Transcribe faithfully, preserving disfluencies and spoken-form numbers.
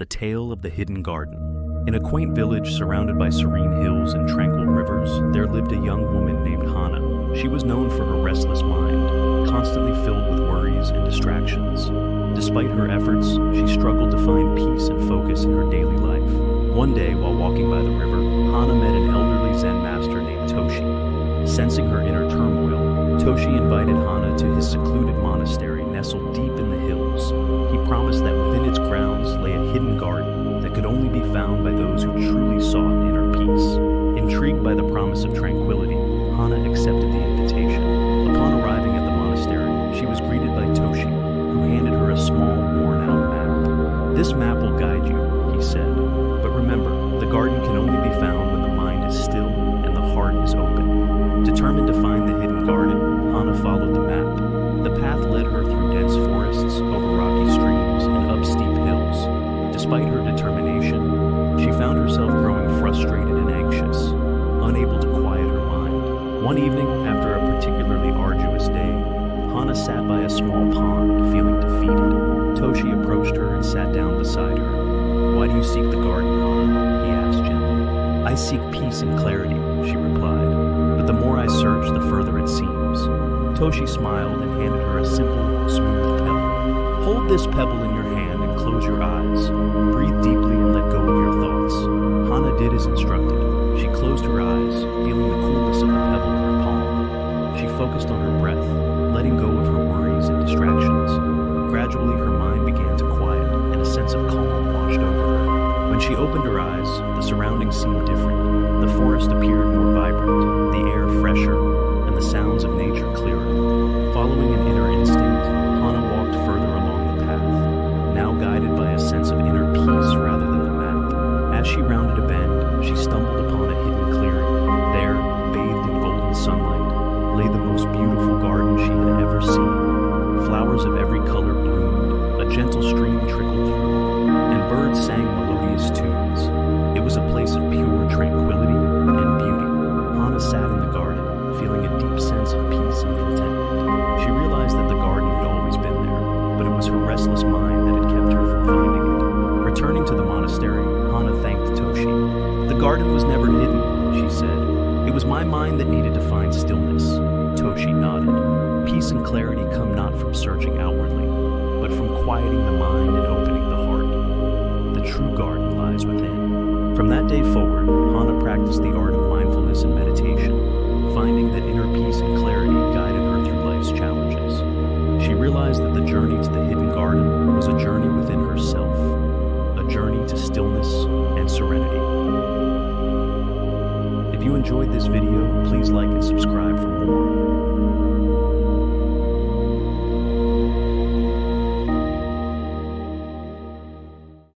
The Tale of the Hidden Garden. In a quaint village surrounded by serene hills and tranquil rivers, there lived a young woman named Hana. She was known for her restless mind, constantly filled with worries and distractions. Despite her efforts, she struggled to find peace and focus in her daily life. One day, while walking by the river, Hana met an elderly Zen master named Toshi. Sensing her inner turmoil, Toshi invited Hana to his secluded monastery nestled deep in the hills. He promised that within its grounds lay a hidden garden that could only be found by those who truly sought inner peace. Intrigued by the promise of tranquility, Hana accepted the invitation. Upon arriving at the monastery, she was greeted by Toshi, who handed her a small, worn-out map. "This map will guide you," he said. "But remember, the garden can only be found when the mind is still and the heart is open." Determined to find the hidden garden, Hana followed the map. The path led her through dense forests, over rocky streams, and up steep hills. Despite her determination, she found herself growing frustrated and anxious, unable to quiet her mind. One evening, after a particularly arduous day, Hana sat by a small pond, feeling defeated. Toshi approached her and sat down beside her. "Why do you seek the garden, Hana?" he asked gently. "I seek peace and clarity," she replied. "But the more I search, the further it seems." Toshi smiled and handed her a simple, smooth pebble. "Hold this pebble in your hand and close your eyes. Breathe deeply and let go of your thoughts." Hana did as instructed. She closed her eyes, feeling the coolness of the pebble in her palm. She focused on her breath, letting go of her worries and distractions. Gradually, her mind began to quiet, and a sense of calm washed over her. When she opened her eyes, the surroundings seemed different. The forest appeared more vibrant, the air fresher, and the sounds of nature clearer. Following an inner instinct, Hana walked further along the path, now guided by a sense of inner peace rather than the map. As she rounded a bend, she stumbled upon a hidden clearing. There, bathed in golden sunlight, lay the most beautiful garden she had ever seen. Flowers of every color bloomed, a gentle stream trickled through, and birds sang melodious tunes. It was a place of pure tranquility and beauty. Hana sat in the garden, feeling a deep sense of peace and contentment. She realized that the garden had always been there, but it was her restless mind that had kept her from finding it. Returning to the monastery, Hana thanked Toshi. "The garden was never hidden," she said. "It was my mind that needed to find stillness." Toshi nodded. "Peace and clarity come not from searching outwardly, but from quieting the mind and opening the heart. The true garden lies within." From that day forward, Hana practiced the art of mindfulness and meditation, finding that inner peace and clarity guided her through life's challenges. She realized that the journey to the hidden garden was a journey within herself, a journey to stillness and serenity. If you enjoyed this video, please like and subscribe for more.